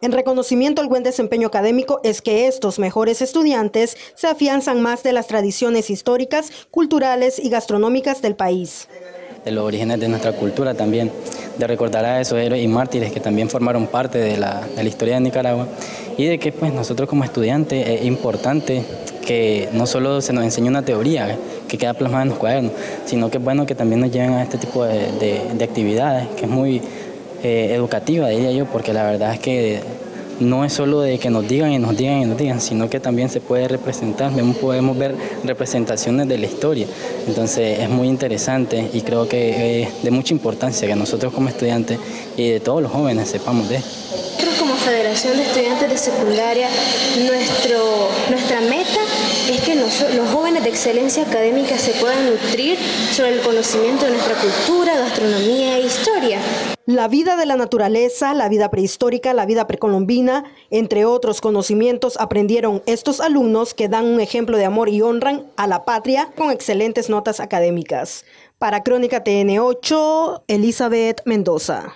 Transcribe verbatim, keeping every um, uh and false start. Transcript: En reconocimiento al buen desempeño académico es que estos mejores estudiantes se afianzan más de las tradiciones históricas, culturales y gastronómicas del país. De los orígenes de nuestra cultura también, de recordar a esos héroes y mártires que también formaron parte de la, de la historia de Nicaragua, y de que pues nosotros como estudiantes es importante que no solo se nos enseñe una teoría que queda plasmada en los cuadernos, sino que es bueno que también nos lleven a este tipo de, de, de actividades, que es muy eh, educativa, diría yo, porque la verdad es que no es solo de que nos digan y nos digan y nos digan, sino que también se puede representar, podemos ver representaciones de la historia. Entonces es muy interesante y creo que es de mucha importancia que nosotros como estudiantes y de todos los jóvenes sepamos de esto. Nosotros como Federación de Estudiantes de Secundaria, nuestro, nuestra meta es que los, los jóvenes de excelencia académica se puedan nutrir sobre el conocimiento de nuestra cultura, gastronomía e historia. La vida de la naturaleza, la vida prehistórica, la vida precolombina, entre otros conocimientos, aprendieron estos alumnos que dan un ejemplo de amor y honran a la patria con excelentes notas académicas. Para Crónica T N ocho, Elizabeth Mendoza.